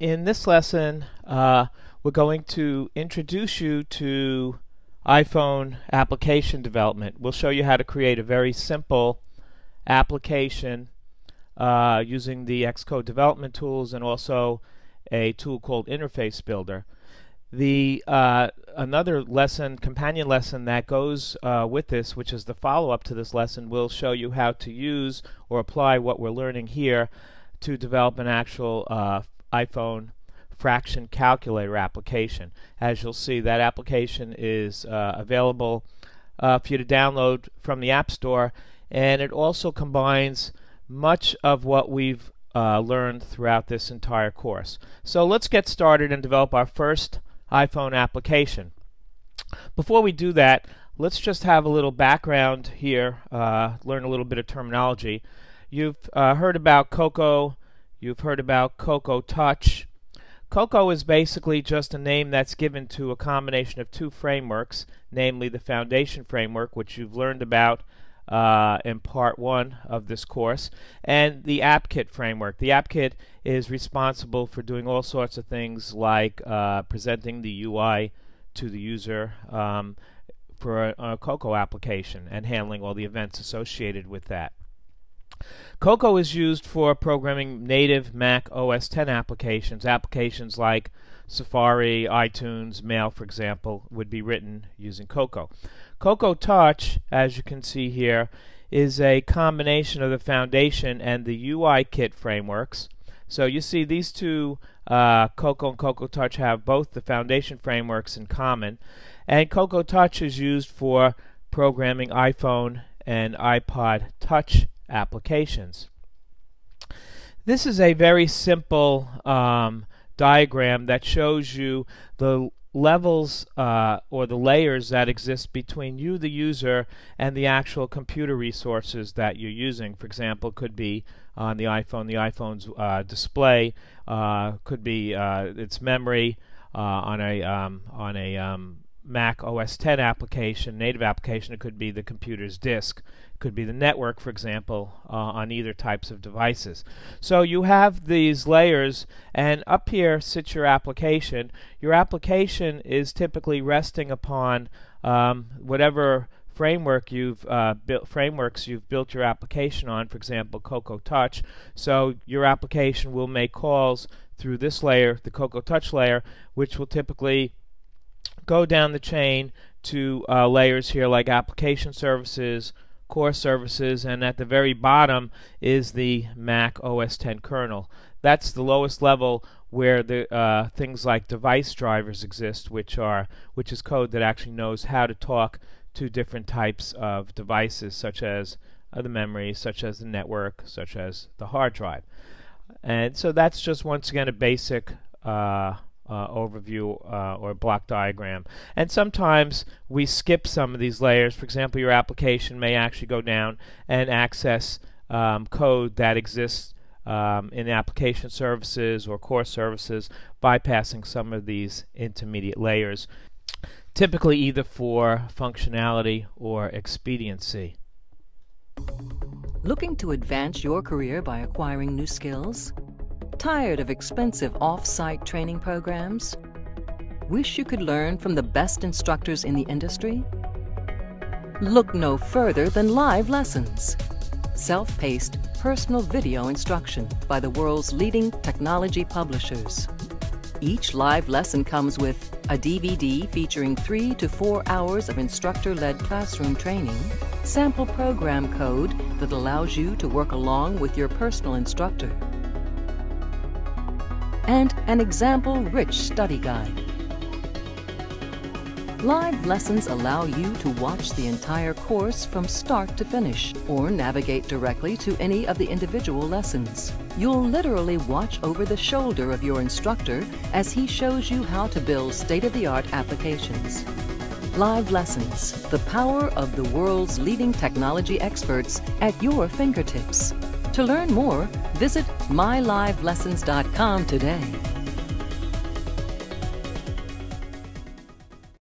In this lesson, we're going to introduce you to iPhone application development. We'll show you how to create a very simple application using the Xcode development tools and also a tool called Interface Builder. The another lesson, companion lesson that goes with this, which is the follow-up to this lesson, will show you how to use or apply what we're learning here to develop an actual iPhone fraction calculator application. As you'll see, that application is available for you to download from the App Store, and it also combines much of what we've learned throughout this entire course. So let's get started and develop our first iPhone application. Before we do that, let's just have a little background here, learn a little bit of terminology. You've heard about Cocoa. You've heard about Cocoa Touch. Cocoa is basically just a name that's given to a combination of two frameworks, namely the Foundation Framework, which you've learned about in Part 1 of this course, and the AppKit Framework. The AppKit is responsible for doing all sorts of things like presenting the UI to the user for a Cocoa application and handling all the events associated with that. Cocoa is used for programming native Mac OS X applications. Applications like Safari, iTunes, Mail, for example, would be written using Cocoa. Cocoa Touch, as you can see here, is a combination of the Foundation and the UI kit frameworks. So you see these two, Cocoa and Cocoa Touch, have both the Foundation frameworks in common. And Cocoa Touch is used for programming iPhone and iPod Touch applications. This is a very simple diagram that shows you the levels or the layers that exist between you, the user, and the actual computer resources that you're using. For example, could be on the iPhone, the iPhone's display, could be its memory on a Mac OS X application, native application. It could be the computer's disk. It could be the network, for example, on either types of devices. So you have these layers, and up here sits your application. Your application is typically resting upon whatever framework you've frameworks you've built your application on. For example, Cocoa Touch. So your application will make calls through this layer, the Cocoa Touch layer, which will typically go down the chain to layers here like application services, core services, and at the very bottom is the Mac OS X kernel. That's the lowest level where the things like device drivers exist, which is code that actually knows how to talk to different types of devices, such as the memory, such as the network, such as the hard drive. And so that's just once again a basic overview or block diagram. And sometimes we skip some of these layers. For example, your application may actually go down and access code that exists in application services or core services, bypassing some of these intermediate layers, typically either for functionality or expediency. Looking to advance your career by acquiring new skills? Tired of expensive off-site training programs? Wish you could learn from the best instructors in the industry? Look no further than LiveLessons, self-paced personal video instruction by the world's leading technology publishers. Each live lesson comes with a DVD featuring 3 to 4 hours of instructor-led classroom training, sample program code that allows you to work along with your personal instructor, and an example-rich study guide. Live lessons allow you to watch the entire course from start to finish or navigate directly to any of the individual lessons. You'll literally watch over the shoulder of your instructor as he shows you how to build state-of-the-art applications. Live lessons, the power of the world's leading technology experts at your fingertips. To learn more, visit mylivelessons.com today.